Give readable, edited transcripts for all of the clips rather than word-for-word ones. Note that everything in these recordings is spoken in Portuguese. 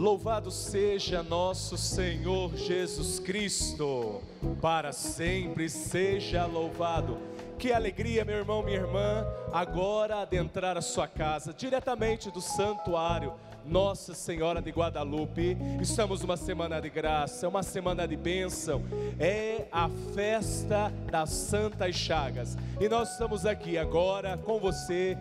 Louvado seja nosso Senhor Jesus Cristo, para sempre seja louvado. Que alegria, meu irmão, minha irmã, agora adentrar a sua casa, diretamente do santuário Nossa Senhora de Guadalupe. Estamos numa semana de graça, uma semana de bênção, é a festa das Santas Chagas, e nós estamos aqui agora com você,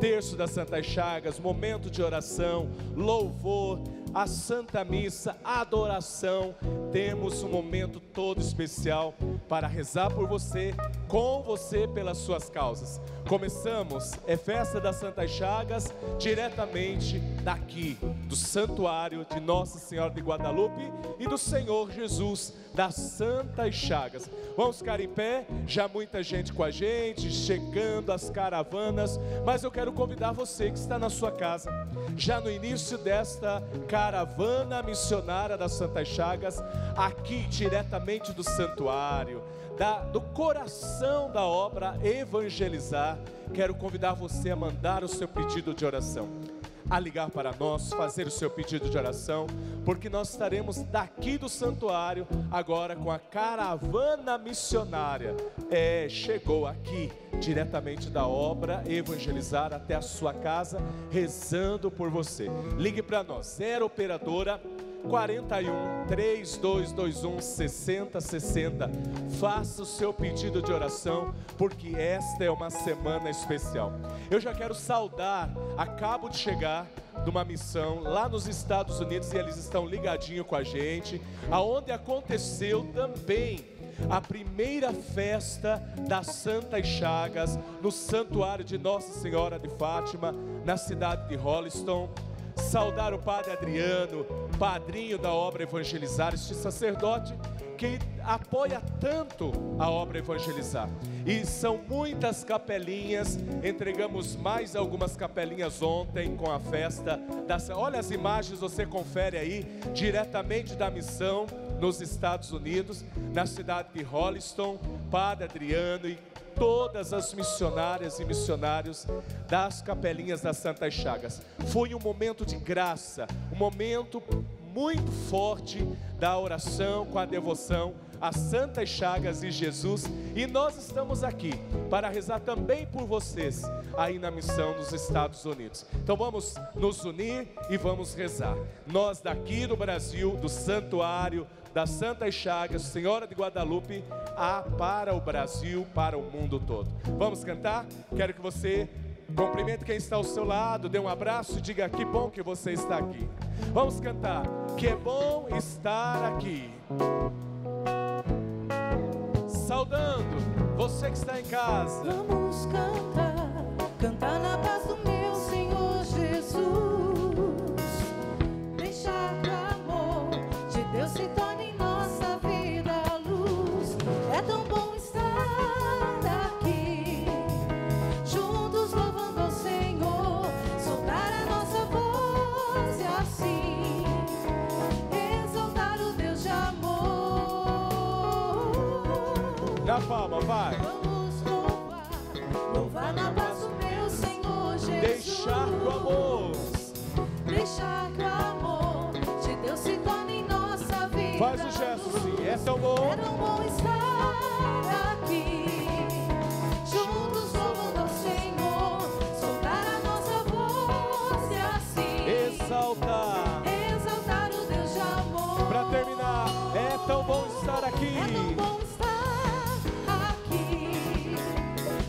terço das Santas Chagas, momento de oração, louvor, a Santa Missa, a adoração. Temos um momento todo especial para rezar por você, com você, pelas suas causas. Começamos, é festa das Santas Chagas, diretamente daqui, do santuário de Nossa Senhora de Guadalupe e do Senhor Jesus das Santas Chagas. Vamos ficar em pé, já muita gente com a gente, chegando as caravanas, mas eu quero convidar você que está na sua casa, já no início desta Caravana Missionária das Santas Chagas, aqui diretamente do santuário, do coração da obra Evangelizar, quero convidar você a mandar o seu pedido de oração, a ligar para nós, fazer o seu pedido de oração, porque nós estaremos daqui do santuário, agora com a Caravana Missionária, chegou aqui, diretamente da obra Evangelizar até a sua casa, rezando por você. Ligue para nós, 0 operadora 41 3221 6060. Faça o seu pedido de oração, porque esta é uma semana especial. Eu já quero saudar, acabo de chegar de uma missão lá nos Estados Unidos, e eles estão ligadinho com a gente, aonde aconteceu também a primeira festa das Santas Chagas no santuário de Nossa Senhora de Fátima, na cidade de Holliston. Saudar o padre Adriano, padrinho da obra Evangelizar, este sacerdote que apoia tanto a obra Evangelizar. E são muitas capelinhas, entregamos mais algumas capelinhas ontem com a festa das... Olha as imagens, você confere aí, diretamente da missão nos Estados Unidos, na cidade de Holliston, padre Adriano e todas as missionárias e missionários das capelinhas das Santas Chagas. Foi um momento de graça, um momento muito forte da oração com a devoção às Santas Chagas e Jesus, e nós estamos aqui para rezar também por vocês aí na missão nos Estados Unidos. Então vamos nos unir e vamos rezar. Nós daqui do Brasil, do santuário das Santas Chagas, Senhora de Guadalupe, para o Brasil, para o mundo todo. Vamos cantar? Quero que você cumprimente quem está ao seu lado, dê um abraço e diga que bom que você está aqui. Vamos cantar, que é bom estar aqui. Saudando você que está em casa. Vamos cantar, cantar na paz do meu Senhor Jesus. Deixar que o amor de Deus se torne em nossa vida a luz. É tão bom estar aqui, juntos louvando ao Senhor, soltar a nossa voz e assim exaltar o Deus de amor. Dá palma, vai. Vamos louvar, louvar na paz do meu Senhor Jesus. Deixar que o amor, deixar que o amor de Deus se torne em nossa vida. Faz o gesto, sim, é tão bom. É tão bom estar aqui, juntos louvando ao Senhor, soltar a nossa voz e assim exaltar, exaltar o Deus de amor. Pra terminar, é tão bom estar aqui, é tão bom estar aqui,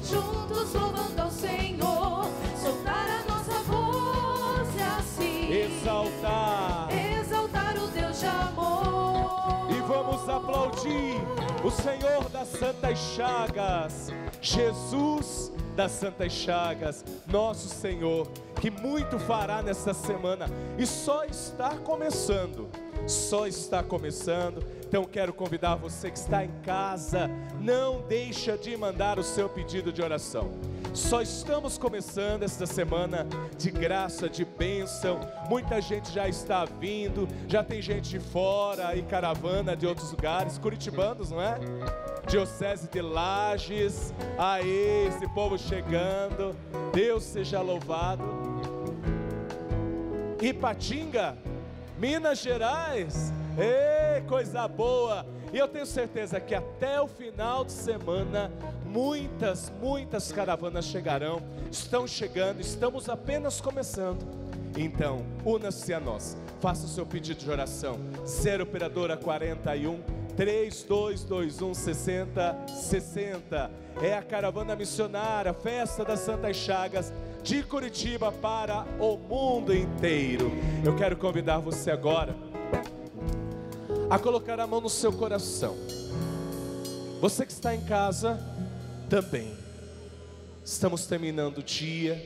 juntos louvando ao Senhor, soltar a nossa voz e assim exaltar, exaltar o Deus de amor. E vamos aplaudir o Senhor das Santas Chagas, Jesus das Santas Chagas, nosso Senhor, que muito fará nesta semana, e só está começando, só está começando. Então quero convidar você que está em casa, não deixa de mandar o seu pedido de oração. Só estamos começando esta semana de graça, de bênção. Muita gente já está vindo, já tem gente de fora e caravana de outros lugares, curitibanos, não é? Diocese de Lages, aí esse povo chegando, Deus seja louvado. Ipatinga, Minas Gerais, ei, coisa boa! E eu tenho certeza que até o final de semana, muitas caravanas chegarão, estão chegando, estamos apenas começando. Então, una-se a nós, faça o seu pedido de oração, 0 operadora 41 3221 6060, é a Caravana Missionária, Festa das Santas Chagas, de Curitiba para o mundo inteiro. Eu quero convidar você agora a colocar a mão no seu coração. Você que está em casa também. Estamos terminando o dia,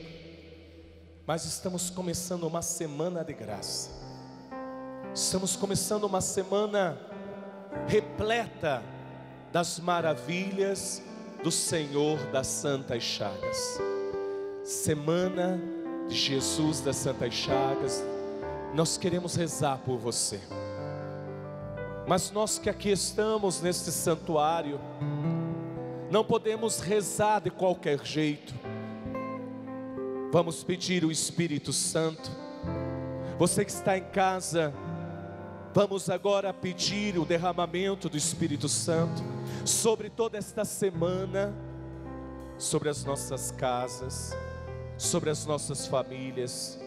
mas estamos começando uma semana de graça. Estamos começando uma semana repleta das maravilhas do Senhor das Santas Chagas. Semana de Jesus das Santas Chagas. Nós queremos rezar por você. Mas nós que aqui estamos neste santuário, não podemos rezar de qualquer jeito. Vamos pedir o Espírito Santo. Você que está em casa, vamos agora pedir o derramamento do Espírito Santo sobre toda esta semana, sobre as nossas casas, sobre as nossas famílias,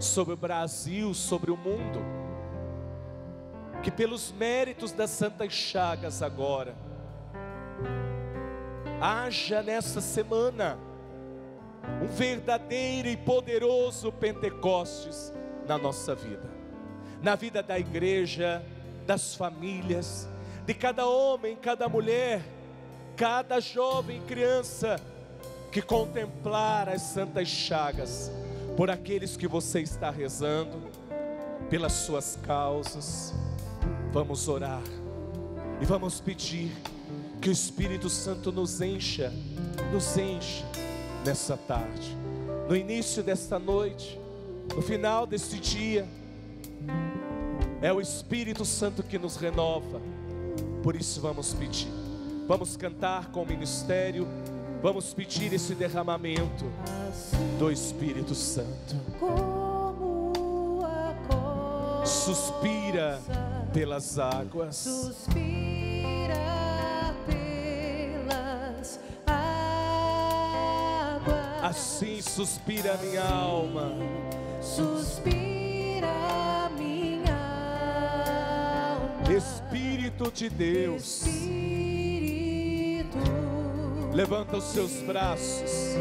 sobre o Brasil, sobre o mundo. Que pelos méritos das Santas Chagas agora, haja nessa semana um verdadeiro e poderoso Pentecostes na nossa vida, na vida da igreja, das famílias, de cada homem, cada mulher, cada jovem e criança que contemplar as Santas Chagas, por aqueles que você está rezando, pelas suas causas. Vamos orar e vamos pedir que o Espírito Santo nos encha nessa tarde, no início desta noite, no final deste dia. É o Espírito Santo que nos renova, por isso vamos pedir, vamos cantar com o ministério, vamos pedir esse derramamento do Espírito Santo. Suspira pelas águas, suspira pelas águas, assim suspira minha alma, suspira minha alma. Espírito de Deus, Espírito, levanta os seus braços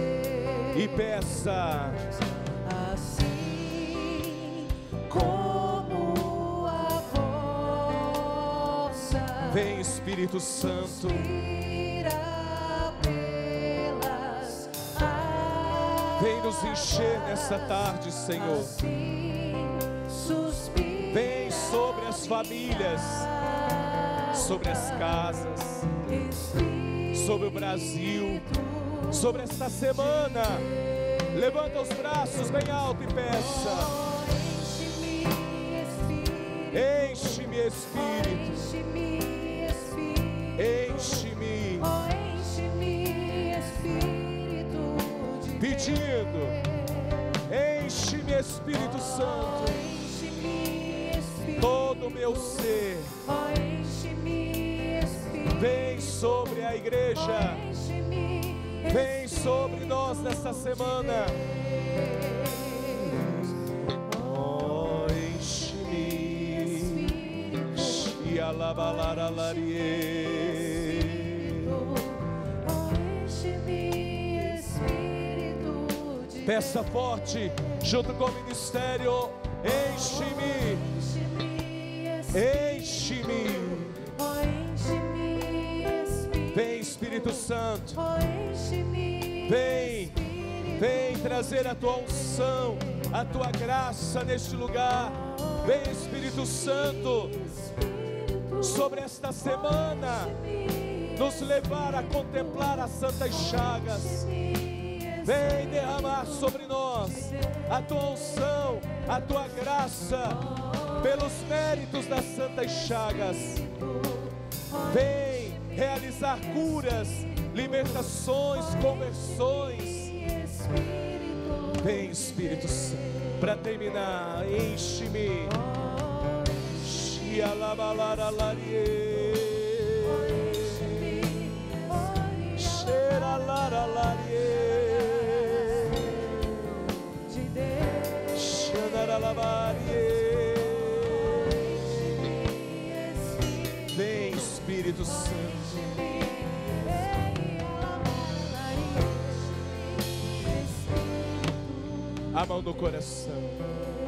e peça. Vem Espírito Santo, suspira pelas águas. Vem nos encher nessa tarde, Senhor, assim, vem sobre as famílias, sobre as casas, Espírito, sobre o Brasil, sobre esta semana. Levanta os braços bem alto e peça, oh, enche-me Espírito, enche-me, enche-me, oh, enche-me Espírito de Deus. Pedindo, enche-me Espírito Santo, enche-me Espírito, todo o meu ser, oh, enche-me Espírito. Vem sobre a igreja, oh, enche-me, vem sobre nós nesta semana. Oh, enche-me, e alabalararie. Peça forte, junto com o ministério, enche-me, enche-me, enche-me, vem Espírito Santo, vem, vem trazer a tua unção, a tua graça neste lugar, vem Espírito Santo, sobre esta semana, nos levar a contemplar as Santas Chagas. Vem derramar sobre nós a tua unção, a tua graça, pelos méritos das Santas Chagas. Vem realizar curas, libertações, conversões. Vem Espírito Santo. Para terminar, enche-me, Vem, Espírito Santo. A mão no coração,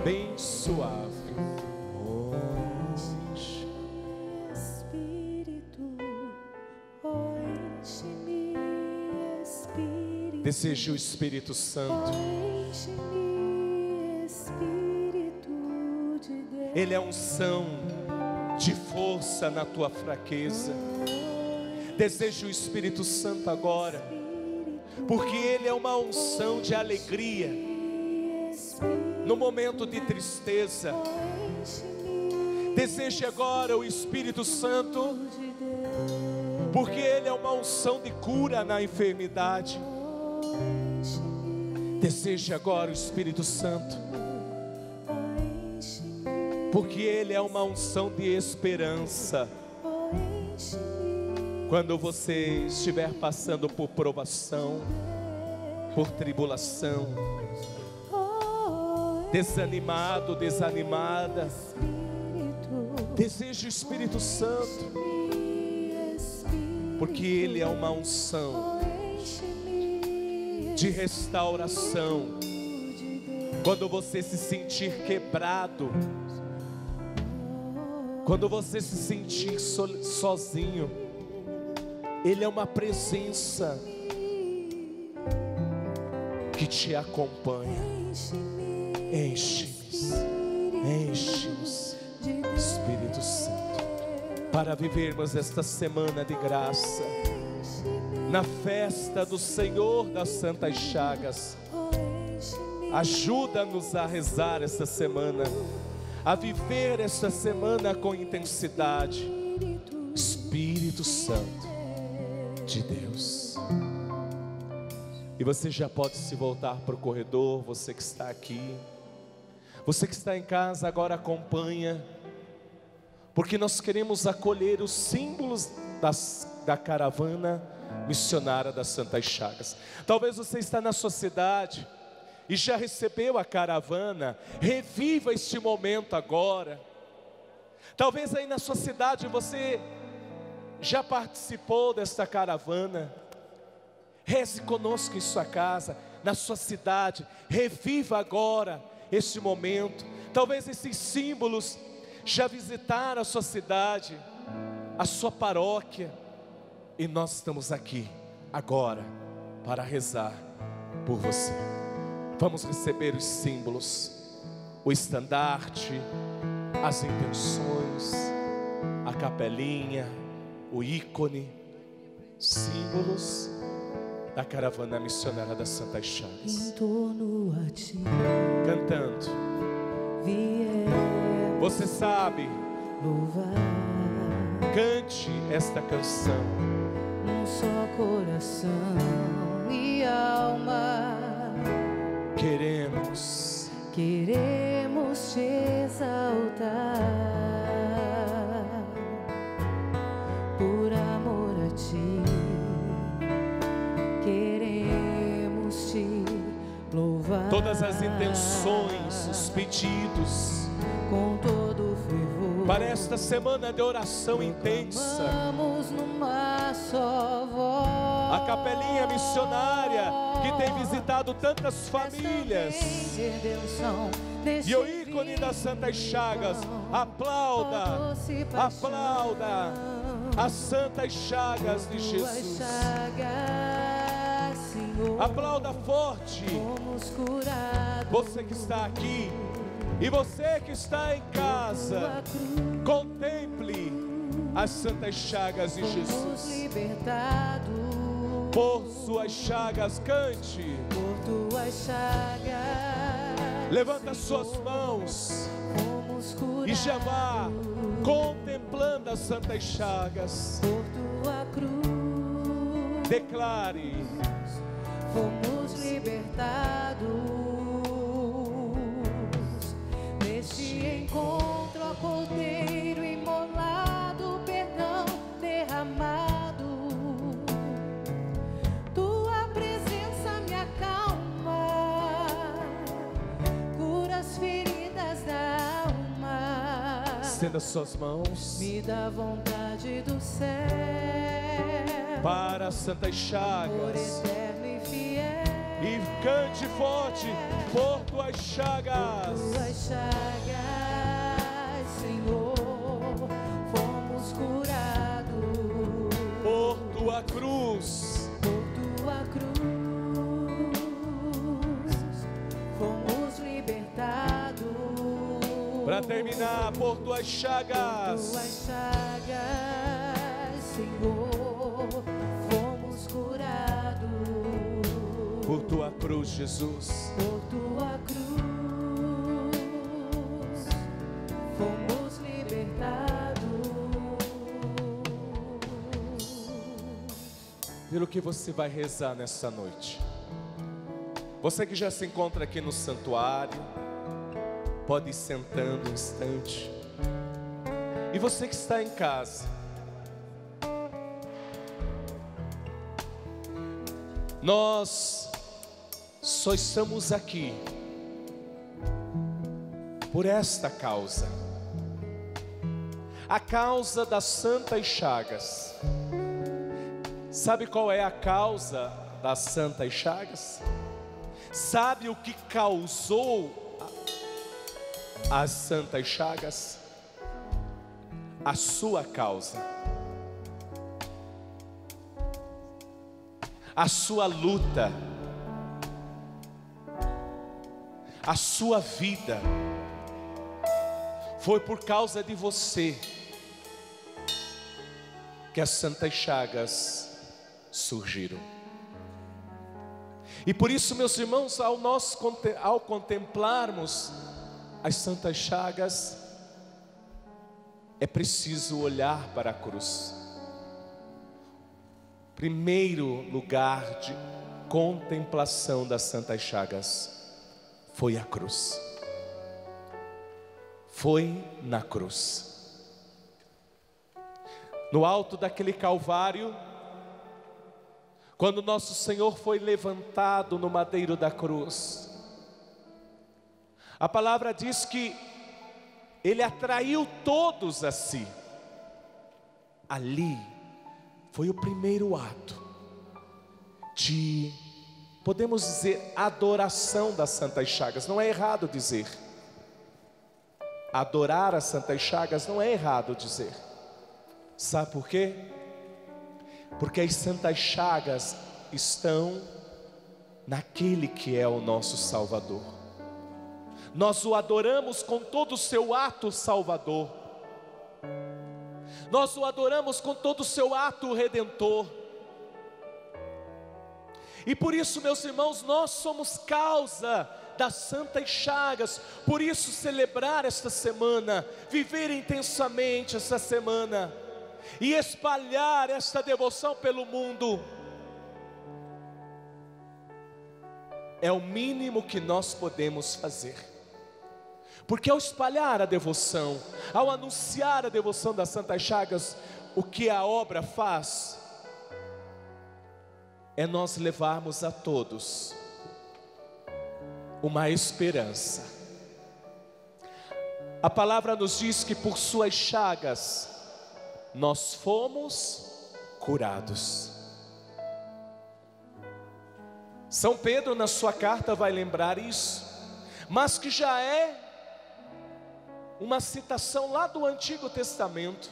bem suave. Desejo o Espírito Santo. Ele é unção de força na tua fraqueza. Desejo o Espírito Santo agora, porque Ele é uma unção de alegria. No momento de tristeza, deseje agora o Espírito Santo, porque Ele é uma unção de cura na enfermidade. Deseje agora o Espírito Santo, porque Ele é uma unção de esperança. Quando você estiver passando por provação, por tribulação, desanimado, desanimada, deseja o Espírito Santo, porque Ele é uma unção de restauração. Quando você se sentir quebrado, quando você se sentir sozinho, Ele é uma presença que te acompanha. Enche-nos, Espírito Santo, para vivermos esta semana de graça, na festa do Senhor das Santas Chagas. Ajuda-nos a rezar esta semana, a viver esta semana com intensidade. Espírito Santo de Deus. E você já pode se voltar para o corredor, você que está aqui. Você que está em casa agora acompanha, porque nós queremos acolher os símbolos da caravana missionária das Santas Chagas. Talvez você está na sua cidade e já recebeu a caravana, reviva este momento agora. Talvez aí na sua cidade você já participou desta caravana. Reze conosco em sua casa, na sua cidade, reviva agora este momento. Talvez esses símbolos já visitaram a sua cidade, a sua paróquia, e nós estamos aqui agora para rezar por você. Vamos receber os símbolos, o estandarte, as intenções, a capelinha, o ícone, símbolos da caravana missionária das Santas Chagas. Em torno a ti, cantando, você sabe, louvar. Cante esta canção, um só coração e alma. Queremos te exaltar, por amor a ti. Queremos te louvar. Todas as intenções, os pedidos, com todo fervor, para esta semana de oração intensa. Vamos numa só voz. A capelinha missionária que tem visitado tantas famílias. E o ícone das Santas Chagas. Aplauda, aplauda as Santas Chagas de Jesus. Aplauda forte, você que está aqui e você que está em casa. Contemple as Santas Chagas de Jesus. Por suas chagas, cante. Levanta suas mãos e já vá contemplando as Santas Chagas. Declare: fomos libertados neste encontro, acolteiro e estenda suas mãos. Me dá vontade do céu para as Santas Chagas, por eterno e fiel. E cante forte por tuas chagas. Por tuas chagas, Senhor, fomos curados. Por tua cruz. Por tua cruz, fomos libertados. Para terminar, por tuas chagas. Por tuas chagas, Senhor, fomos curados. Por tua cruz, Jesus. Por tua cruz, fomos libertados. Pelo que você vai rezar nessa noite. Você que já se encontra aqui no santuário, pode ir sentando um instante. E você que está em casa, nós só estamos aqui por esta causa, a causa das Santas Chagas. Sabe qual é a causa das Santas Chagas? Sabe o que causou as Santas Chagas? A sua causa, a sua luta, a sua vida. Foi por causa de você que as Santas Chagas surgiram. E por isso, meus irmãos, ao contemplarmos as Santas Chagas, é preciso olhar para a cruz. Primeiro lugar de contemplação das Santas Chagas foi a cruz. Foi na cruz. No alto daquele Calvário, quando nosso Senhor foi levantado no madeiro da cruz, a palavra diz que Ele atraiu todos a si. Ali foi o primeiro ato de, podemos dizer, adoração das Santas Chagas. Não é errado dizer. Adorar as Santas Chagas não é errado dizer. Sabe por quê? Porque as Santas Chagas estão naquele que é o nosso Salvador. Nós o adoramos com todo o seu ato salvador. Nós o adoramos com todo o seu ato redentor. E por isso, meus irmãos, nós somos causa das Santas Chagas. Por isso, celebrar esta semana, viver intensamente esta semana e espalhar esta devoção pelo mundo é o mínimo que nós podemos fazer. Porque ao espalhar a devoção, ao anunciar a devoção das Santas Chagas, o que a obra faz é nós levarmos a todos uma esperança. A palavra nos diz que por suas chagas nós fomos curados. São Pedro, na sua carta, vai lembrar isso, mas que já é uma citação lá do Antigo Testamento.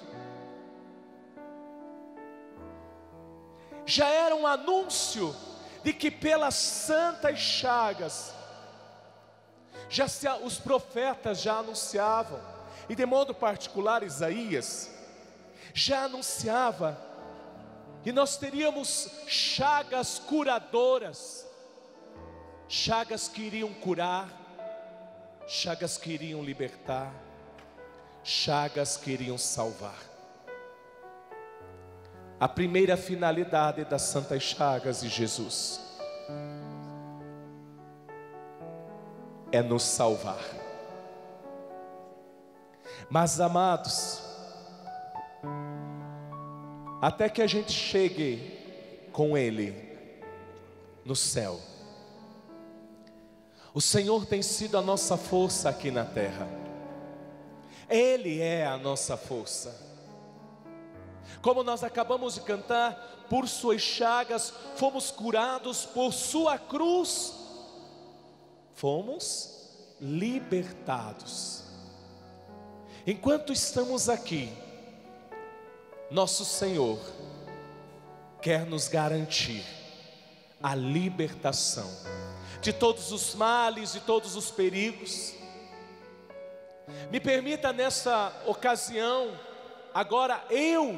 Já era um anúncio de que pelas Santas Chagas os profetas já anunciavam, e de modo particular Isaías já anunciava que nós teríamos chagas curadoras, chagas que iriam curar, chagas que iriam libertar, chagas que iriam salvar. A primeira finalidade das Santas Chagas de Jesus é nos salvar. Mas, amados, até que a gente chegue com Ele no céu, o Senhor tem sido a nossa força aqui na terra. Ele é a nossa força. Como nós acabamos de cantar, por suas chagas fomos curados, por sua cruz fomos libertados. Enquanto estamos aqui, nosso Senhor quer nos garantir a libertação de todos os males, de todos os perigos. Me permita nessa ocasião, agora eu,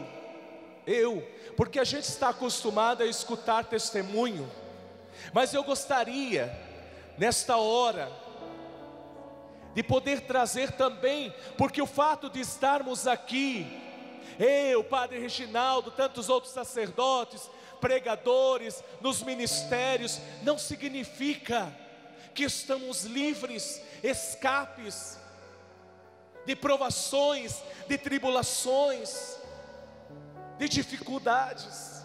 porque a gente está acostumado a escutar testemunho, mas eu gostaria, nesta hora, de poder trazer também, porque o fato de estarmos aqui, eu, Padre Reginaldo, tantos outros sacerdotes, pregadores, nos ministérios, não significa que estamos livres, escapes de provações, de tribulações, de dificuldades,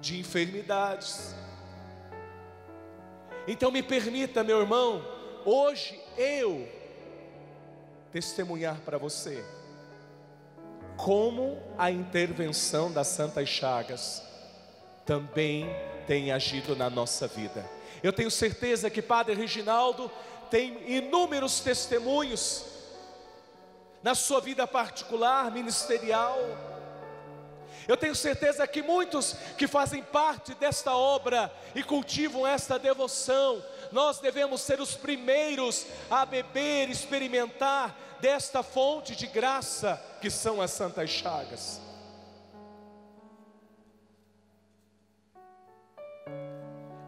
de enfermidades. Então me permita, meu irmão, hoje eu testemunhar para você como a intervenção das Santas Chagas também tem agido na nossa vida. Eu tenho certeza que Padre Reginaldo tem inúmeros testemunhos na sua vida particular, ministerial. Eu tenho certeza que muitos que fazem parte desta obra e cultivam esta devoção, nós devemos ser os primeiros a beber, experimentar desta fonte de graça que são as Santas Chagas.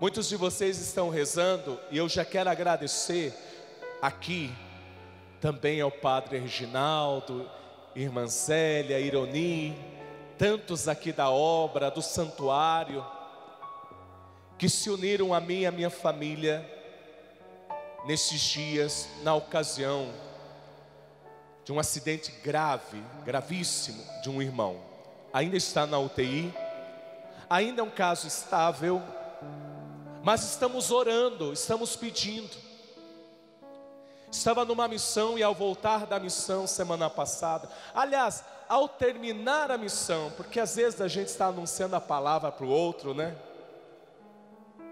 Muitos de vocês estão rezando, e eu já quero agradecer aqui também ao Padre Reginaldo, Irmã Zélia, Ironi, tantos aqui da obra, do santuário, que se uniram a mim e a minha família nesses dias, na ocasião de um acidente grave, gravíssimo, de um irmão. Ainda está na UTI, ainda é um caso estável, mas estamos orando, estamos pedindo. Estava numa missão e ao voltar da missão semana passada, aliás, ao terminar a missão, porque às vezes a gente está anunciando a palavra para o outro, né?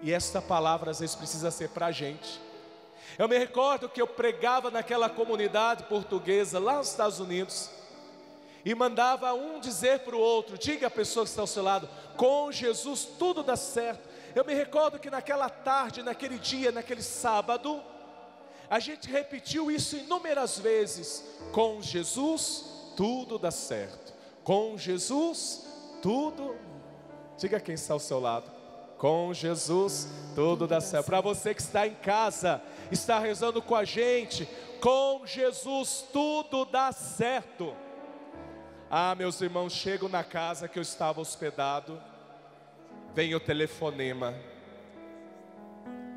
E essa palavra às vezes precisa ser para a gente. Eu me recordo que eu pregava naquela comunidade portuguesa lá nos Estados Unidos e mandava um dizer para o outro, diga à pessoa que está ao seu lado, com Jesus tudo dá certo. Eu me recordo que naquela tarde, naquele dia, naquele sábado, a gente repetiu isso inúmeras vezes, com Jesus tudo dá certo, com Jesus tudo, diga quem está ao seu lado, com Jesus tudo dá certo. Para você que está em casa, está rezando com a gente, com Jesus tudo dá certo. Ah, meus irmãos, chego na casa que eu estava hospedado, vem o telefonema.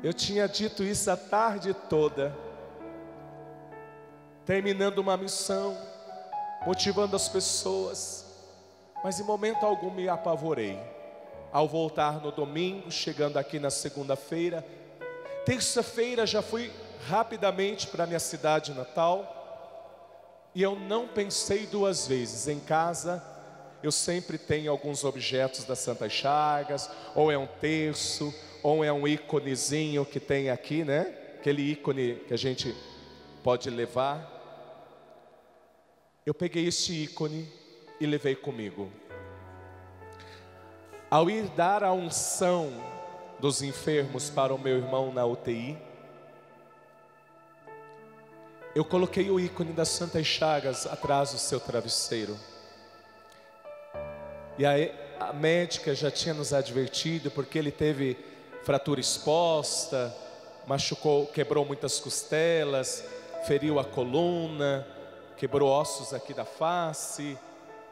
Eu tinha dito isso a tarde toda, terminando uma missão, motivando as pessoas, mas em momento algum me apavorei. Ao voltar no domingo, chegando aqui na segunda-feira, terça-feira já fui rapidamente para minha cidade natal, e eu não pensei duas vezes. Em casa eu sempre tenho alguns objetos das Santas Chagas, ou é um terço, ou é um íconezinho que tem aqui, né? Aquele ícone que a gente pode levar. Eu peguei este ícone e levei comigo. Ao ir dar a unção dos enfermos para o meu irmão na UTI, eu coloquei o ícone das Santas Chagas atrás do seu travesseiro. E aí, a médica já tinha nos advertido, porque ele teve fratura exposta, machucou, quebrou muitas costelas, feriu a coluna, quebrou ossos aqui da face,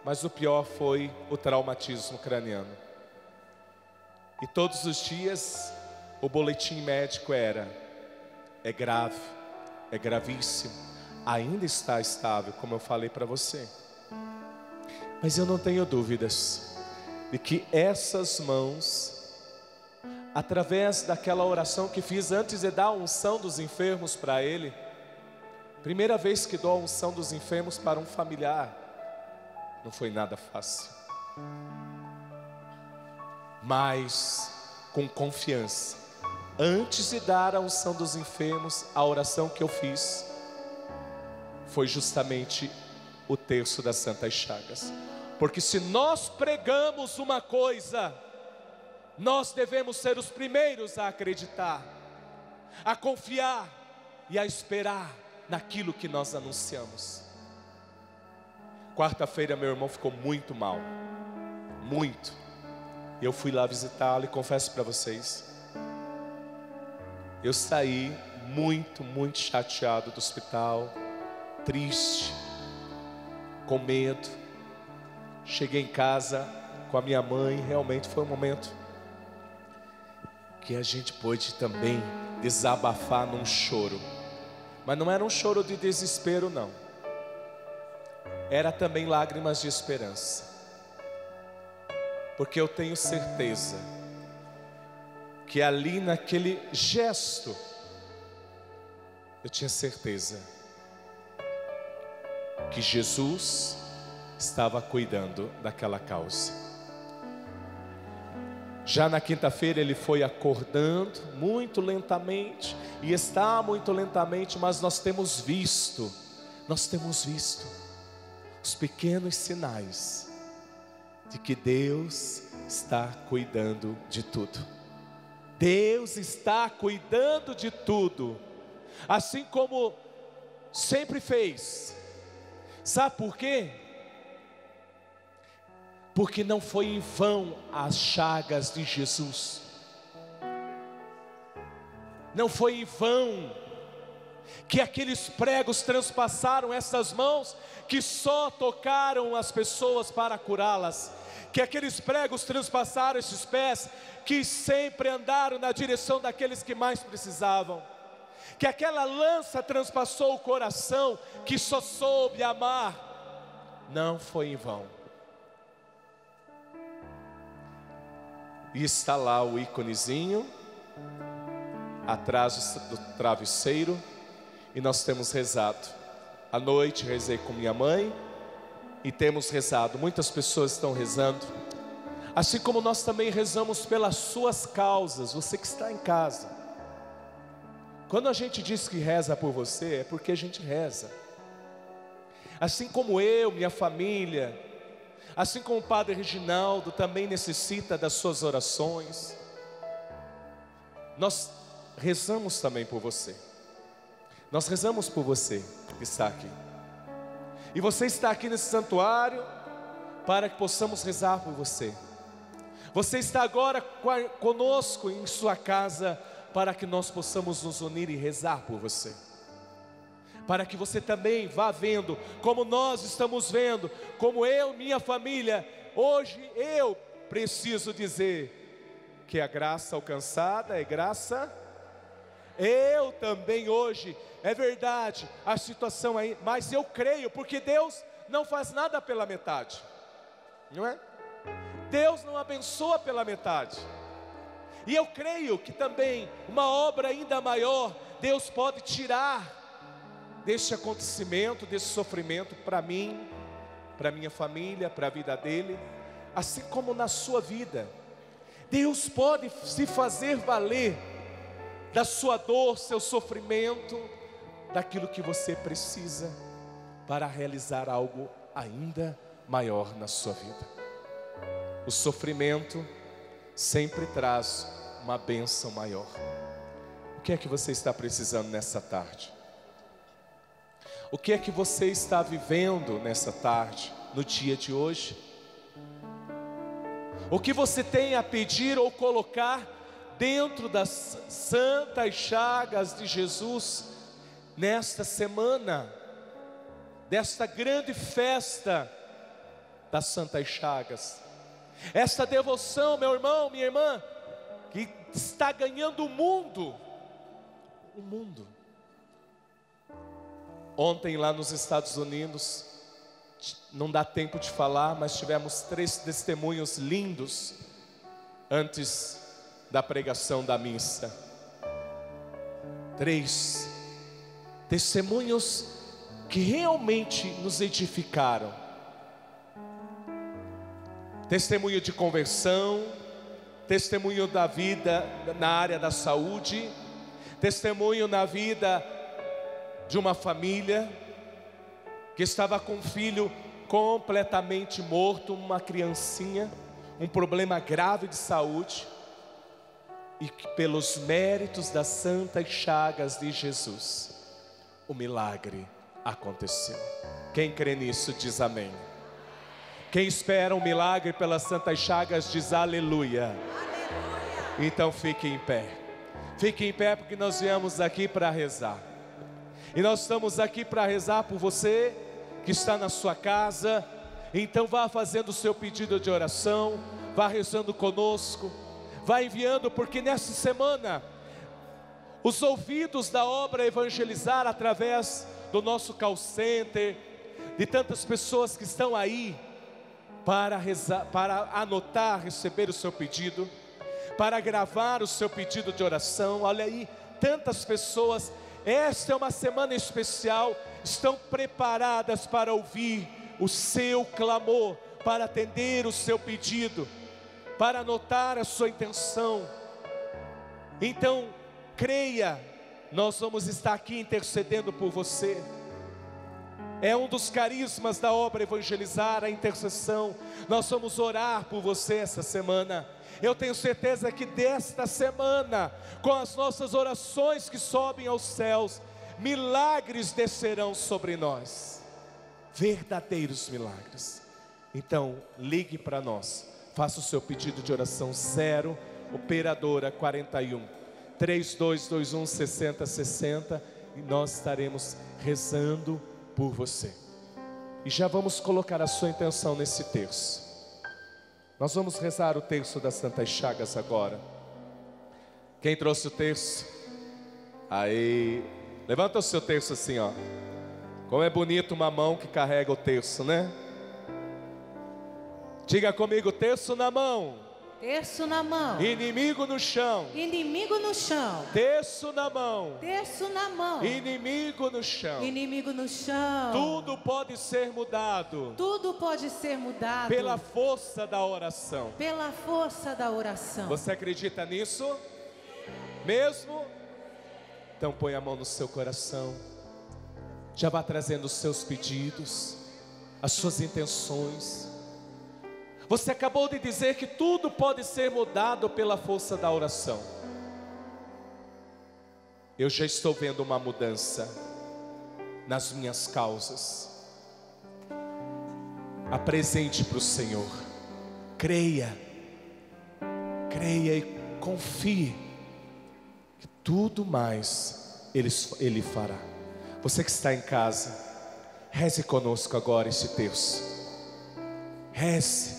mas o pior foi o traumatismo craniano. E todos os dias o boletim médico era, é grave, é gravíssimo, ainda está estável, como eu falei para você. Mas eu não tenho dúvidas de que essas mãos, através daquela oração que fiz antes de dar a unção dos enfermos para ele, Primeira vez que dou a unção dos enfermos para um familiar, não foi nada fácil, mas com confiança. Antes de dar a unção dos enfermos, a oração que eu fiz foi justamente o terço das Santas Chagas. Porque se nós pregamos uma coisa, nós devemos ser os primeiros a acreditar, a confiar e a esperar naquilo que nós anunciamos. Quarta-feira meu irmão ficou muito mal, muito. Eu fui lá visitá-lo e confesso para vocês, eu saí muito chateado do hospital, triste, com medo. Cheguei em casa com a minha mãe, realmente foi um momento que a gente pôde também desabafar num choro. Mas não era um choro de desespero não, era também lágrimas de esperança. Porque eu tenho certeza que ali naquele gesto, eu tinha certeza que Jesus estava cuidando daquela causa. Já na quinta-feira ele foi acordando muito lentamente, e está muito lentamente, mas nós temos visto os pequenos sinais de que Deus está cuidando de tudo. Deus está cuidando de tudo, assim como sempre fez. Sabe por quê? Porque não foi em vão as chagas de Jesus, não foi em vão que aqueles pregos transpassaram essas mãos, que só tocaram as pessoas para curá-las, que aqueles pregos transpassaram esses pés, que sempre andaram na direção daqueles que mais precisavam, que aquela lança transpassou o coração, que só soube amar. Não foi em vão. E está lá o íconezinho atrás do travesseiro, e nós temos rezado. À noite rezei com minha mãe e temos rezado. Muitas pessoas estão rezando, assim como nós também rezamos pelas suas causas. Você que está em casa, quando a gente diz que reza por você, é porque a gente reza. Assim como eu, minha família, assim como o Padre Reginaldo também necessita das suas orações, nós rezamos também por você. Nós rezamos por você que está aqui. E você está aqui nesse santuário para que possamos rezar por você. Você está agora conosco em sua casa para que nós possamos nos unir e rezar por você. Para que você também vá vendo, como nós estamos vendo, como eu, minha família, hoje eu preciso dizer que a graça alcançada é graça. Eu também hoje, é verdade, a situação aí, mas eu creio, porque Deus não faz nada pela metade, não é? Deus não abençoa pela metade. E eu creio que também uma obra ainda maior, Deus pode tirar deste acontecimento, desse sofrimento, para mim, para minha família, para a vida dele, assim como na sua vida. Deus pode se fazer valer da sua dor, seu sofrimento, daquilo que você precisa, para realizar algo ainda maior na sua vida. O sofrimento sempre traz uma bênção maior. O que é que você está precisando nessa tarde? O que é que você está vivendo nessa tarde, no dia de hoje? O que você tem a pedir ou colocar dentro das santas chagas de Jesus nesta semana, desta grande festa das santas chagas? Esta devoção, meu irmão, minha irmã, que está ganhando o mundo, o mundo. Ontem lá nos Estados Unidos, não dá tempo de falar, mas tivemos 3 testemunhos lindos antes da pregação da missa. 3 testemunhos que realmente nos edificaram. Testemunho de conversão, testemunho da vida na área da saúde, testemunho na vida de uma família que estava com um filho completamente morto, uma criancinha, um problema grave de saúde, e que pelos méritos das santas chagas de Jesus, o milagre aconteceu. Quem crê nisso diz amém. Quem espera um milagre pelas santas chagas diz aleluia. Aleluia. Então fique em pé. Fique em pé, porque nós viemos aqui para rezar. E nós estamos aqui para rezar por você que está na sua casa. Então vá fazendo o seu pedido de oração, vá rezando conosco, vá enviando, porque nessa semana os ouvidos da obra Evangelizar, através do nosso call center, de tantas pessoas que estão aí para rezar, para anotar, receber o seu pedido, para gravar o seu pedido de oração. Olha aí, tantas pessoas. Esta é uma semana especial. Estão preparadas para ouvir o seu clamor, para atender o seu pedido, para anotar a sua intenção. Então creia, nós vamos estar aqui intercedendo por você. É um dos carismas da obra Evangelizar, a intercessão. Nós vamos orar por você essa semana. Eu tenho certeza que desta semana, com as nossas orações que sobem aos céus, milagres descerão sobre nós, verdadeiros milagres. Então ligue para nós, faça o seu pedido de oração, 0 operadora 41 3221 6060, e nós estaremos rezando por você. E já vamos colocar a sua intenção nesse terço. Nós vamos rezar o terço das santas chagas agora. Quem trouxe o terço? Aí, levanta o seu terço assim, ó. Como é bonito uma mão que carrega o terço, né? Diga comigo, terço na mão. Terço na mão. Inimigo no chão. Inimigo no chão. Terço na mão. Terço na mão. Inimigo no chão. Inimigo no chão. Tudo pode ser mudado. Tudo pode ser mudado. Pela força da oração. Pela força da oração. Você acredita nisso? Mesmo? Então põe a mão no seu coração. Já vá trazendo os seus pedidos, as suas intenções. Você acabou de dizer que tudo pode ser mudado pela força da oração. Eu já estou vendo uma mudança nas minhas causas. Apresente para o Senhor. Creia. Creia e confie que tudo mais Ele fará. Você que está em casa, reze conosco agora esse terço. Reze.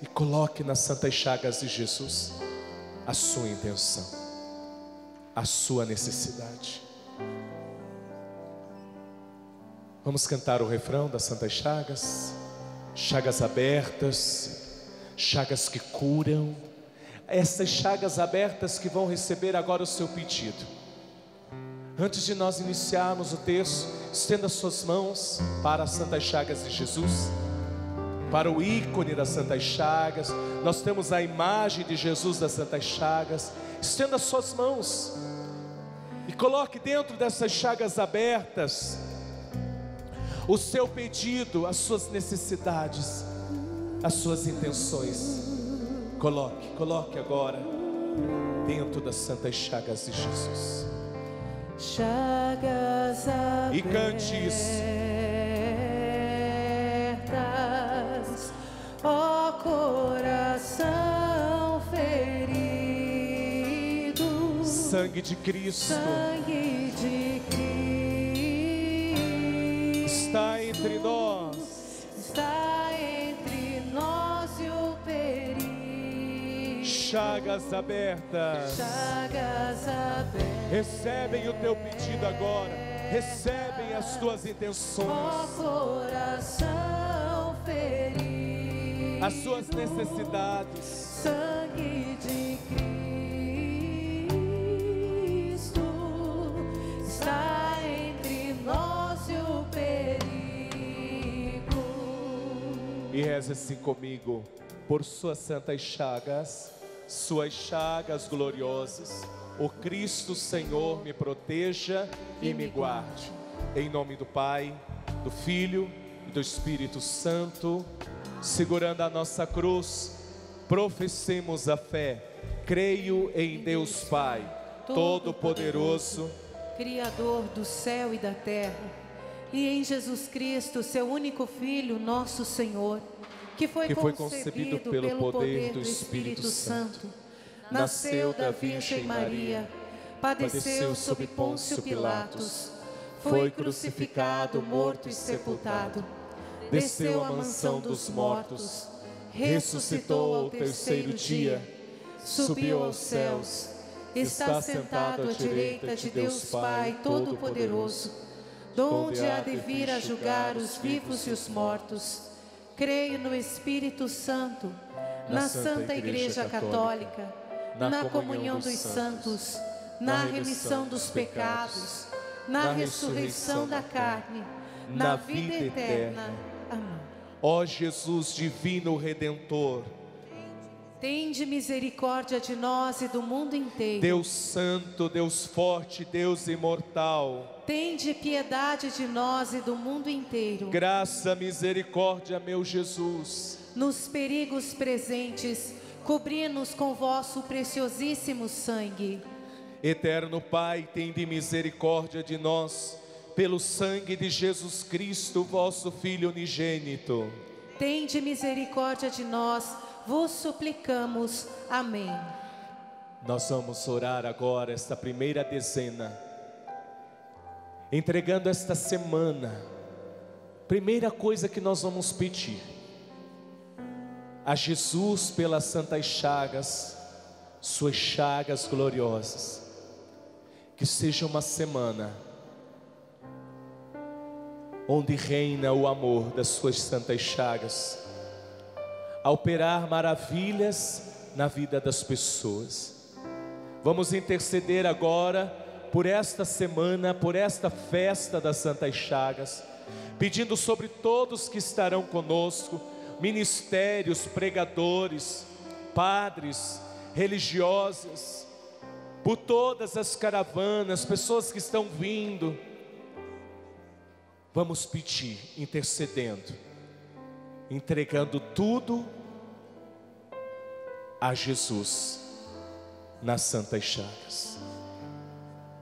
E coloque nas santas chagas de Jesus a sua intenção, a sua necessidade. Vamos cantar o refrão das santas chagas. Chagas abertas, chagas que curam. Essas chagas abertas que vão receber agora o seu pedido. Antes de nós iniciarmos o terço, estenda suas mãos para as santas chagas de Jesus, para o ícone das santas chagas. Nós temos a imagem de Jesus das santas chagas. Estenda suas mãos e coloque dentro dessas chagas abertas o seu pedido, as suas necessidades, as suas intenções. Coloque, coloque agora dentro das santas chagas de Jesus. Chagas abertas. E cante isso. Ó coração ferido, sangue de Cristo, sangue de Cristo está entre nós, está entre nós e o perigo. Chagas abertas, chagas abertas, recebem o teu pedido agora, recebem as tuas intenções. Ó coração ferido, as suas necessidades, sangue de Cristo está entre reze-se comigo, por suas santas chagas gloriosas, o Cristo Senhor me proteja e me guarde. Em nome do Pai, do Filho e do Espírito Santo, segurando a nossa cruz, professemos a fé. Creio em Deus Pai, Todo-Poderoso, Criador do céu e da terra, e em Jesus Cristo, seu único Filho, nosso Senhor, que foi concebido pelo poder do Espírito Santo, nasceu da Virgem Maria, padeceu sob Pôncio Pilatos, foi crucificado, morto e sepultado, desceu à mansão dos mortos, ressuscitou ao terceiro dia, subiu aos céus, está sentado à direita de Deus Pai Todo-Poderoso, donde há de vir a julgar os vivos e os mortos. Creio no Espírito Santo, na Santa Igreja Católica, na comunhão dos santos, na remissão dos pecados, na ressurreição da carne, na vida eterna. Amém. Ó Jesus divino Redentor, tende misericórdia de nós e do mundo inteiro. Deus santo, Deus forte, Deus imortal, tende piedade de nós e do mundo inteiro. Graça, misericórdia, meu Jesus. Nos perigos presentes, cobri-nos com vosso preciosíssimo sangue. Eterno Pai, tende misericórdia de nós, pelo sangue de Jesus Cristo, vosso Filho unigênito. Tende misericórdia de nós, vos suplicamos. Amém. Nós vamos orar agora esta primeira dezena, entregando esta semana. Primeira coisa que nós vamos pedir a Jesus pelas santas chagas, suas chagas gloriosas, que seja uma semana onde reina o amor das suas santas chagas, a operar maravilhas na vida das pessoas. Vamos interceder agora por esta semana, por esta festa das Santas Chagas, pedindo sobre todos que estarão conosco, ministérios, pregadores, padres, religiosas, por todas as caravanas, pessoas que estão vindo. Vamos pedir, intercedendo, entregando tudo a Jesus nas Santas Chagas.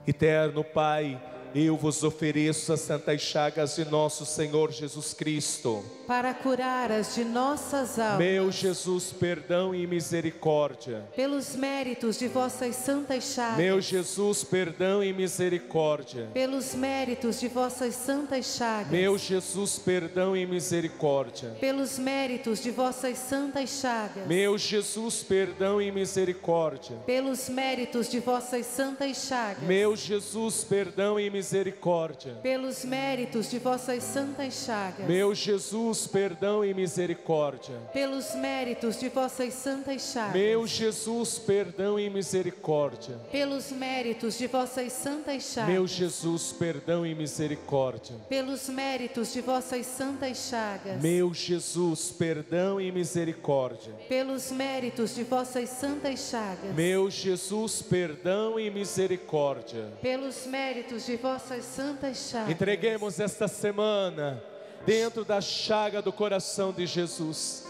Eterno Pai, eu vos ofereço as Santas Chagas de nosso Senhor Jesus Cristo, para curar as de nossas almas. Meu Jesus, perdão e misericórdia. Pelos méritos de vossas Santas Chagas. Meu Jesus, perdão e misericórdia. Pelos méritos de vossas Santas Chagas. Meu Jesus, perdão e misericórdia. Pelos méritos de vossas Santas Chagas. Meu Jesus, perdão e misericórdia. Pelos méritos de vossas Santas Chagas. Meu Jesus, perdão e misericórdia. Misericórdia. Pelos méritos de vossas santas chagas. Meu Jesus, perdão e misericórdia. Pelos méritos de vossas santas chagas. Meu Jesus, perdão e misericórdia. Pelos méritos de vossas santas chagas. Meu Jesus, perdão e misericórdia. Pelos méritos de vossas santas chagas. Meu Jesus, perdão e misericórdia. Pelos méritos de vossas santas chagas. Meu Jesus, perdão e misericórdia. Pelos méritos de vossas santas chagas. Entreguemos esta semana dentro da chaga do coração de Jesus,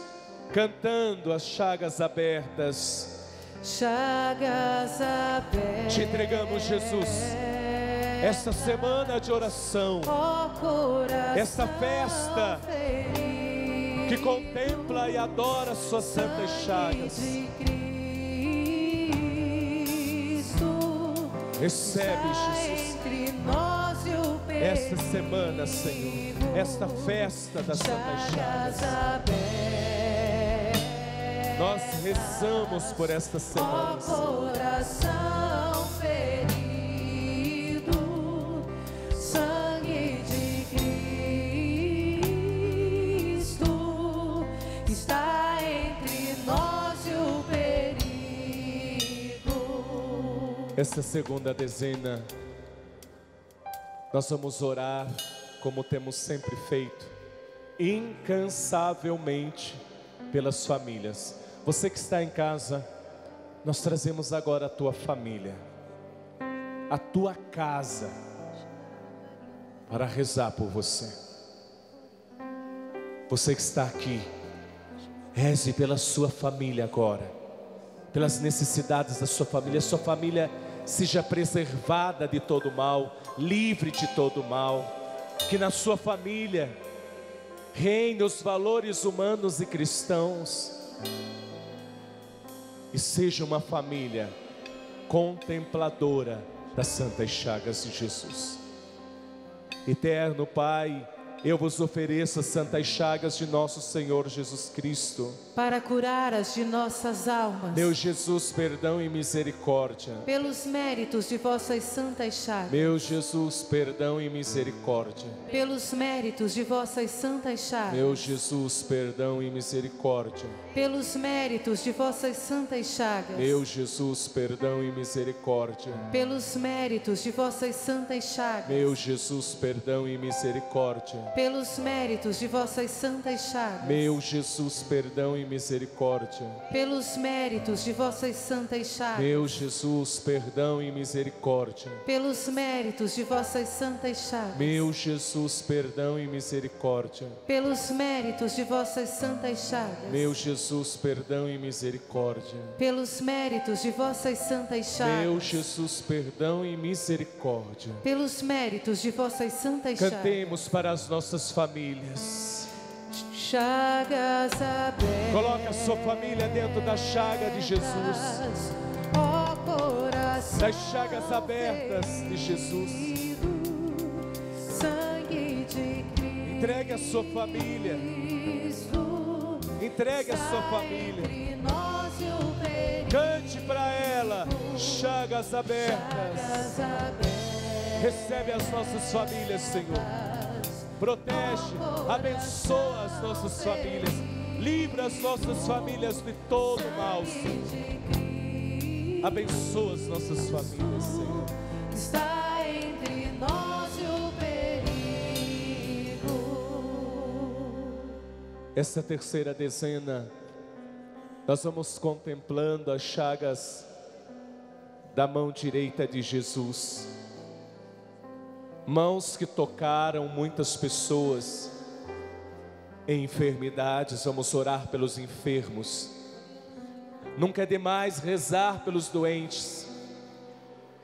cantando as chagas abertas. Chagas abertas, te entregamos, Jesus, esta semana de oração, esta festa que contempla e adora suas santas chagas. Recebe, Jesus, esta semana, Senhor, esta festa das Santas Chagas. Nós rezamos por esta semana, Senhor. Essa segunda dezena, nós vamos orar como temos sempre feito, incansavelmente pelas famílias. Você que está em casa, nós trazemos agora a tua família, a tua casa, para rezar por você. Você que está aqui, reze pela sua família agora, pelas necessidades da sua família. Sua família seja preservada de todo mal, livre de todo mal. Que na sua família reine os valores humanos e cristãos, e seja uma família contempladora das Santas Chagas de Jesus. Eterno Pai, eu vos ofereço as Santas Chagas de nosso Senhor Jesus Cristo, para curar as de nossas almas. Meu Jesus, perdão e misericórdia. Pelos méritos de vossas Santas Chagas. Meu Jesus, perdão e misericórdia. Pelos méritos de vossas Santas Chagas. Meu Jesus, perdão e misericórdia. Pelos méritos de vossas Santas Chagas. Meu Jesus, perdão e misericórdia. Pelos méritos de vossas Santas Chagas. Meu Jesus, perdão e misericórdia. Pelos méritos de vossas Santas Chagas. Meu Jesus, perdão e misericórdia. Pelos méritos de vossas Santas Chagas. Meu Jesus, perdão e misericórdia. Pelos méritos de vossas Santas Chagas. Meu Jesus, perdão e misericórdia. Pelos méritos de vossas Santas Chagas. Meu Jesus, perdão e misericórdia. Pelos méritos de vossas Santas Chagas. Meu Jesus, perdão e misericórdia. Pelos méritos de vossas Santas Chagas. Cantemos para as nossas famílias. Chagas abertas, coloca a sua família dentro da chaga de Jesus, ó coração, das chagas abertas de Jesus. Sangue de Cristo, entregue a sua família, entregue a sua família. Cante para ela, chagas abertas. Recebe as nossas famílias, Senhor. Protege, abençoa as nossas famílias, livra as nossas famílias de todo mal, Senhor. Abençoa as nossas famílias, Senhor. Está entre nós o perigo. Essa terceira dezena, nós vamos contemplando as chagas da mão direita de Jesus. Mãos que tocaram muitas pessoas em enfermidades. Vamos orar pelos enfermos. Nunca é demais rezar pelos doentes.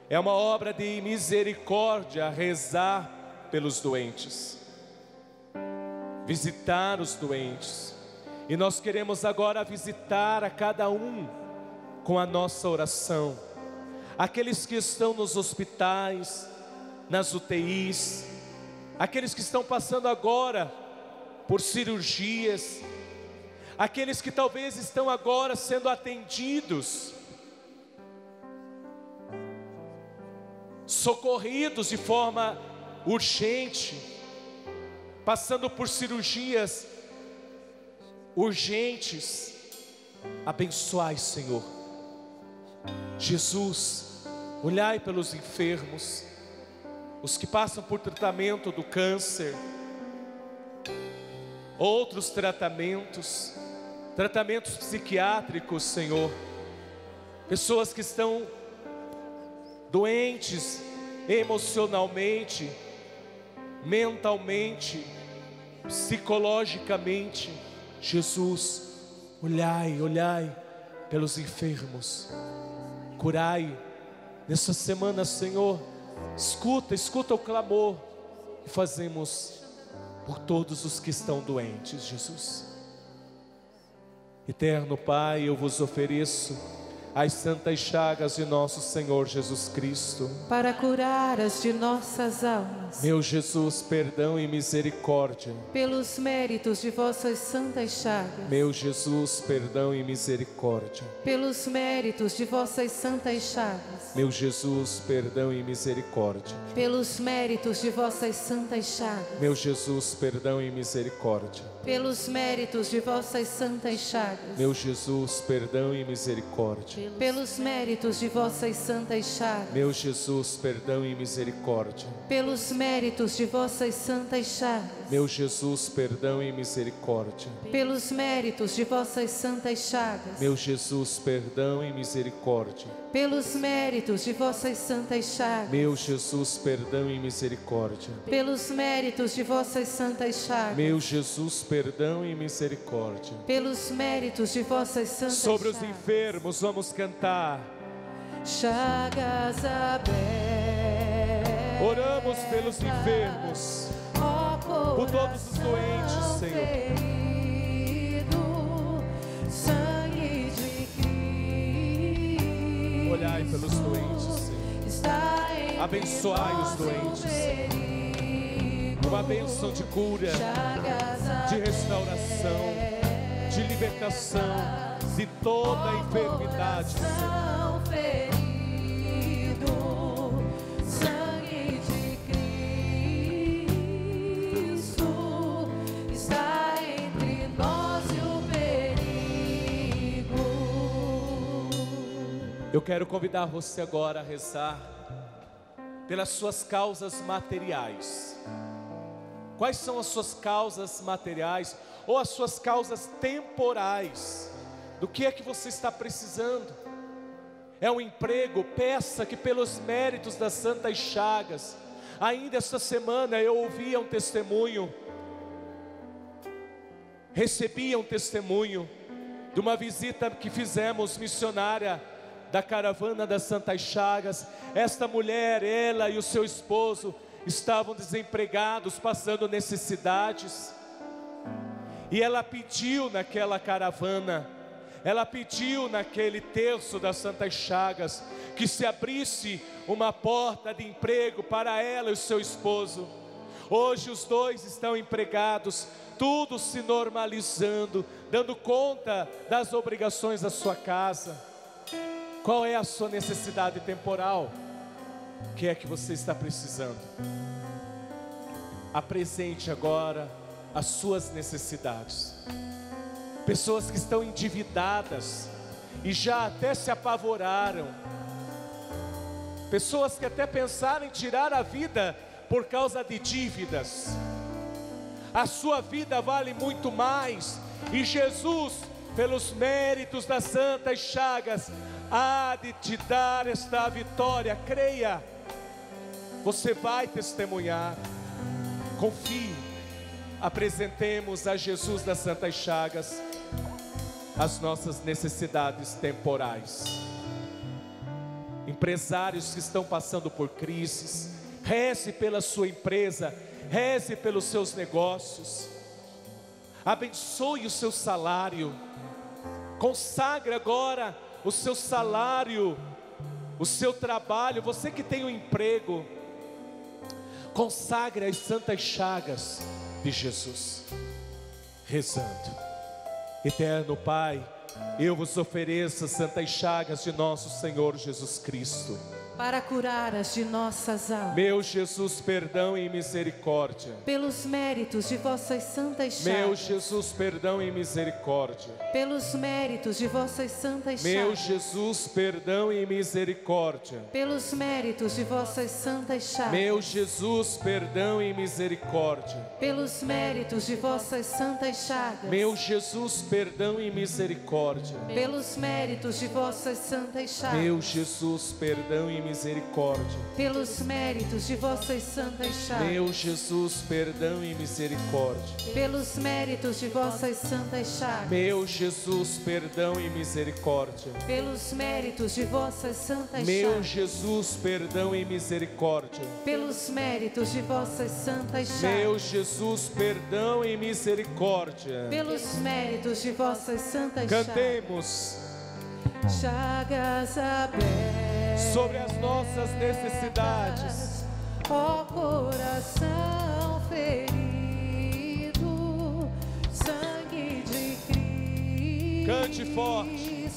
É uma obra de misericórdia rezar pelos doentes, visitar os doentes. E nós queremos agora visitar a cada um com a nossa oração. Aqueles que estão nos hospitais, nas UTIs, aqueles que estão passando agora por cirurgias, aqueles que talvez estão agora sendo atendidos, socorridos de forma urgente, passando por cirurgias urgentes. Abençoai, Senhor Jesus. Olhai pelos enfermos, os que passam por tratamento do câncer, outros tratamentos, tratamentos psiquiátricos, Senhor. Pessoas que estão doentes emocionalmente, mentalmente, psicologicamente. Jesus, olhai, olhai pelos enfermos, curai nessa semana, Senhor. Escuta, escuta o clamor que fazemos por todos os que estão doentes, Jesus. Eterno Pai, eu vos ofereço as Santas Chagas de nosso Senhor Jesus Cristo, para curar as de nossas almas. Meu Jesus, perdão e misericórdia. Pelos méritos de vossas Santas Chagas. Meu Jesus, perdão e misericórdia. Pelos méritos de vossas Santas Chagas. Meu Jesus, perdão e misericórdia. Pelos méritos de vossas Santas Chagas. Meu Jesus, perdão e misericórdia. Pelos méritos de vossas Santas Chagas. Meu Jesus, perdão e misericórdia. Pelos méritos de vossas Santas Chagas. Meu Jesus, perdão e misericórdia. Pelos méritos de vossas Santas Chagas. meu Jesus, perdão e misericórdia. Pelos méritos de vossas santas chagas, meu Jesus, perdão e misericórdia. Pelos méritos de vossas santas chagas, meu Jesus, perdão e misericórdia. Pelos méritos de vossas santas chagas, meu Jesus, perdão e misericórdia. Pelos méritos de vossas santas chagas. Sobre os enfermos vamos cantar. Chagas abertas, oramos pelos enfermos, por todos os doentes, Senhor. Olhai pelos doentes, Senhor. Abençoai os doentes, Senhor. Uma bênção de cura, de restauração, de libertação de toda a enfermidade, Senhor. Eu quero convidar você agora a rezar pelas suas causas materiais. Quais são as suas causas materiais ou as suas causas temporais? Do que é que você está precisando? É um emprego? Peça que pelos méritos das santas chagas. Ainda esta semana eu ouvia um testemunho, recebia um testemunho de uma visita que fizemos missionária da Caravana das Santas Chagas. Esta mulher, ela e o seu esposo estavam desempregados, passando necessidades, e ela pediu naquela caravana, ela pediu naquele terço das Santas Chagas que se abrisse uma porta de emprego para ela e o seu esposo. Hoje os dois estão empregados, tudo se normalizando, dando conta das obrigações da sua casa. Qual é a sua necessidade temporal? O que é que você está precisando? Apresente agora as suas necessidades. Pessoas que estão endividadas e já até se apavoraram. Pessoas que até pensaram em tirar a vida por causa de dívidas. A sua vida vale muito mais, e Jesus, pelos méritos das santas chagas, há de te dar esta vitória. Creia, você vai testemunhar. Confie. Apresentemos a Jesus das santas chagas as nossas necessidades temporais. Empresários que estão passando por crises, reze pela sua empresa, reze pelos seus negócios. Abençoe o seu salário. Consagre agora o seu salário, o seu trabalho. Você que tem um emprego, consagre as santas chagas de Jesus, rezando. Eterno Pai, eu vos ofereço as santas chagas de nosso Senhor Jesus Cristo, para curar as de nossas almas. Meu Jesus, perdão e misericórdia. Pelos méritos de vossas santas chagas. Meu Jesus, perdão e misericórdia. Pelos méritos de vossas santas chagas. Meu Jesus, perdão e misericórdia. Pelos méritos de vossas santas chagas. Meu Jesus, perdão e misericórdia. Pelos méritos de vossas santas chagas. Meu Jesus, perdão e misericórdia. Pelos méritos de vossas santas chagas. Meu Jesus, perdão e misericórdia. Pelos méritos de vossas santas chagas. Meu Jesus, perdão e misericórdia. Pelos méritos de vossas santas chagas. Meu Jesus, perdão e misericórdia. Pelos méritos de vossas santas chagas. Meu Jesus, perdão e misericórdia. Pelos méritos de vossas santas chagas. Meu Jesus, perdão e misericórdia. Pelos méritos de vossas santas chagas. Cantemos. Chagas abertas sobre as nossas necessidades, ó coração ferido, sangue de Cristo, cante forte,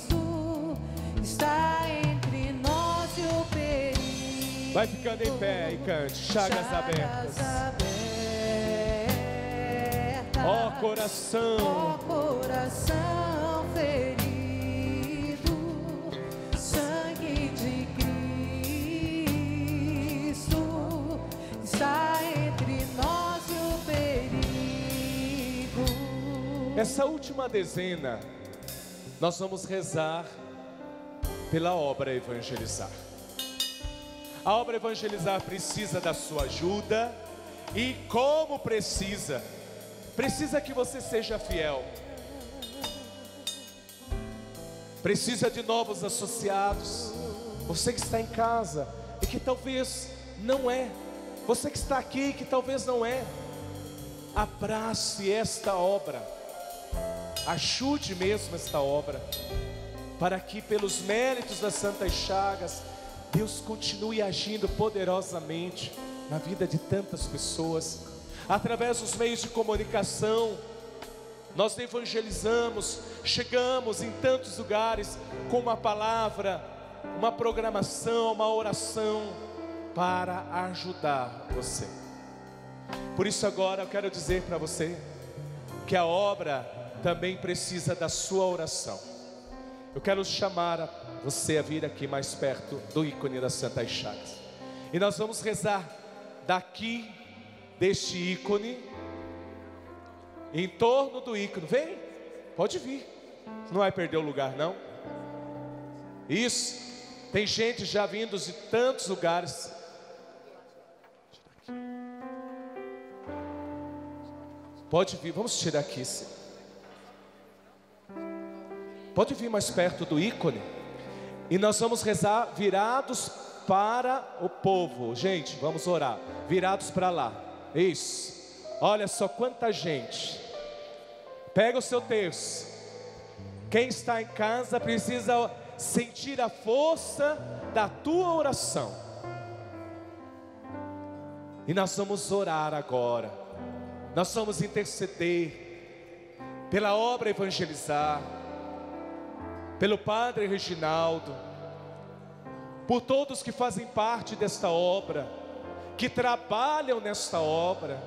está entre nós e o perigo. Vai ficando em pé e cante. Chagas abertas, ó coração, ó coração ferido, está entre nós e o perigo. Essa última dezena, nós vamos rezar pela obra evangelizar. A obra evangelizar precisa da sua ajuda. E como precisa? Precisa que você seja fiel. Precisa de novos associados. Você que está em casa e que talvez não é. Você que está aqui e que talvez não é. Abrace esta obra. Ajude mesmo esta obra, para que pelos méritos das Santas Chagas, Deus continue agindo poderosamente na vida de tantas pessoas. Através dos meios de comunicação, nós evangelizamos, chegamos em tantos lugares com uma palavra, uma programação, uma oração para ajudar você. Por isso agora eu quero dizer para você que a obra também precisa da sua oração. Eu quero chamar você a vir aqui mais perto do ícone das Santas Chagas. E nós vamos rezar daqui deste ícone, em torno do ícone. Vem, pode vir. Não vai perder o lugar, não. Isso. Tem gente já vindo de tantos lugares. Pode vir. Vamos tirar aqui, sim. Pode vir mais perto do ícone. E nós vamos rezar virados para o povo. Gente, vamos orar. Virados para lá. Isso. Olha só quanta gente. Pega o seu terço. Quem está em casa precisa sentir a força da tua oração. E nós vamos orar agora. Nós vamos interceder pela obra evangelizar, pelo Padre Reginaldo, por todos que fazem parte desta obra, que trabalham nesta obra,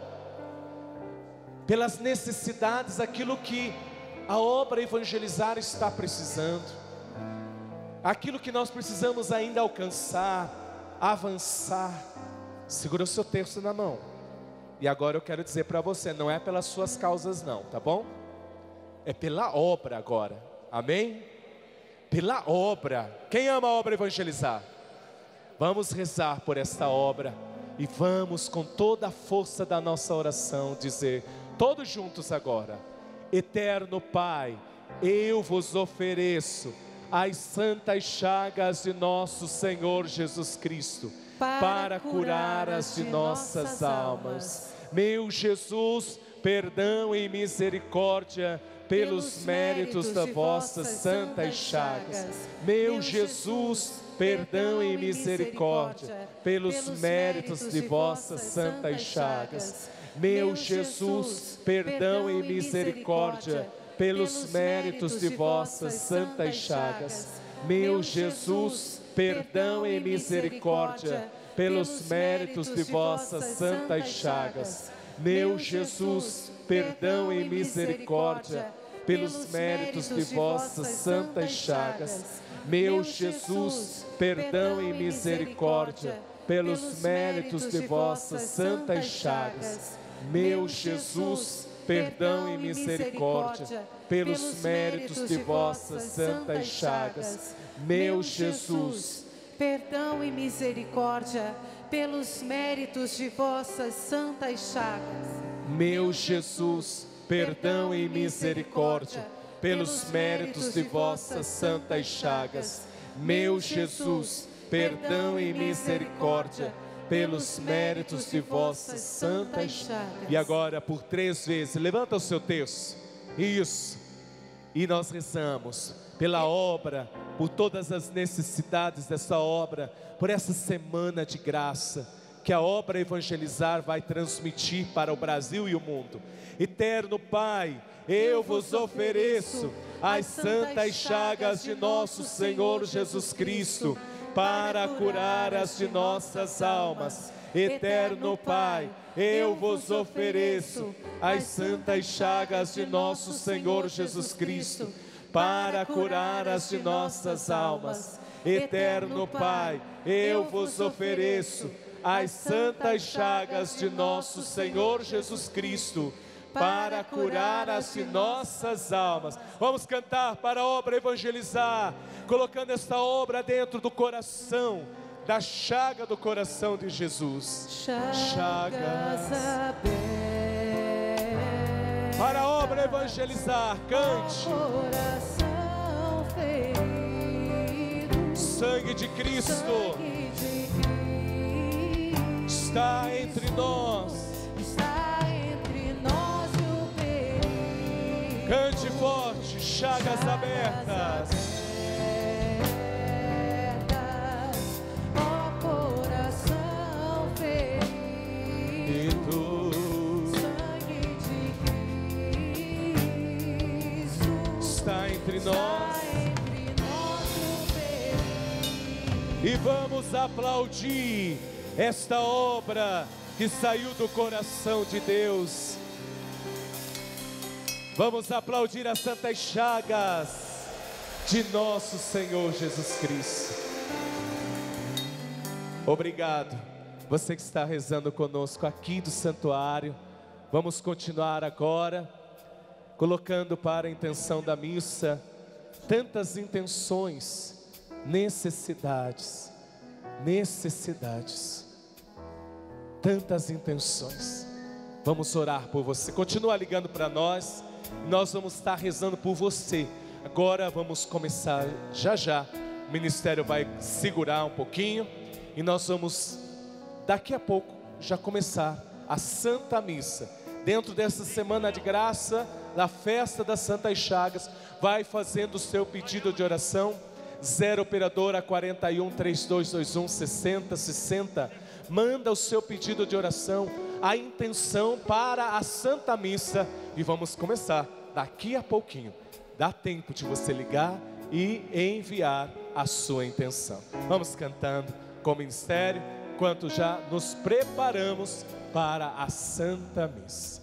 pelas necessidades, aquilo que a obra evangelizar está precisando, aquilo que nós precisamos ainda alcançar, avançar. Segura o seu terço na mão. E agora eu quero dizer para você, não é pelas suas causas não, tá bom? É pela obra agora, amém? Pela obra. Quem ama a obra evangelizar? Vamos rezar por esta obra. E vamos com toda a força da nossa oração dizer, todos juntos agora: Eterno Pai, eu vos ofereço as santas chagas de nosso Senhor Jesus Cristo, para curar as de nossas almas. Meu Jesus, perdão e misericórdia pelos méritos da vossa santas chagas. Meu Jesus, perdão e misericórdia pelos méritos de vossas santas chagas. Meu Jesus, perdão e misericórdia pelos méritos de vossas santas chagas. Meu Jesus, perdão e misericórdia pelos méritos de vossas santas chagas. Meu Jesus, perdão e misericórdia pelos méritos de vossas santas chagas. Meu Jesus, perdão e misericórdia pelos méritos de vossas santas chagas. Meu Jesus, perdão e misericórdia pelos méritos de vossas santas chagas. Meu Jesus, perdão e misericórdia pelos méritos de vossas santas chagas. Meu Jesus, perdão e misericórdia pelos méritos de vossas santas chagas. Meu Jesus, perdão e misericórdia pelos méritos de vossas santas chagas. E agora por 3 vezes, levanta o seu terço. Isso. E nós rezamos pela obra, por todas as necessidades dessa obra, por essa semana de graça que a obra evangelizar vai transmitir para o Brasil e o mundo. Eterno Pai, eu vos ofereço as santas chagas de nosso Senhor Jesus Cristo, para curar as de nossas almas. Eterno Pai, eu vos ofereço as santas chagas de nosso Senhor Jesus Cristo, para curar as de nossas almas. Eterno Pai, eu vos ofereço as santas chagas de nosso Senhor Jesus Cristo, para curar as nossas almas. Vamos cantar para a obra evangelizar, colocando esta obra dentro do coração, da chaga do coração de Jesus. Chagas abertas, para a obra evangelizar, cante. Coração ferido, sangue de Cristo está entre nós. Cante forte, chagas abertas, ó coração ferido, sangue de Cristo está entre nós, e vamos aplaudir esta obra que saiu do coração de Deus. Vamos aplaudir as santas chagas de nosso Senhor Jesus Cristo. Obrigado, você que está rezando conosco aqui do santuário. Vamos continuar agora, colocando para a intenção da missa tantas intenções, necessidades, necessidades, tantas intenções. Vamos orar por você. Continua ligando para nós. Nós vamos estar rezando por você. Agora vamos começar já já. O ministério vai segurar um pouquinho e nós vamos daqui a pouco já começar a Santa Missa. Dentro dessa semana de graça, na festa das Santas Chagas, vai fazendo o seu pedido de oração. 0 operadora 41 3221 6060. Manda o seu pedido de oração, a intenção para a Santa Missa, e vamos começar daqui a pouquinho. Dá tempo de você ligar e enviar a sua intenção. Vamos cantando com o ministério, enquanto já nos preparamos para a Santa Missa.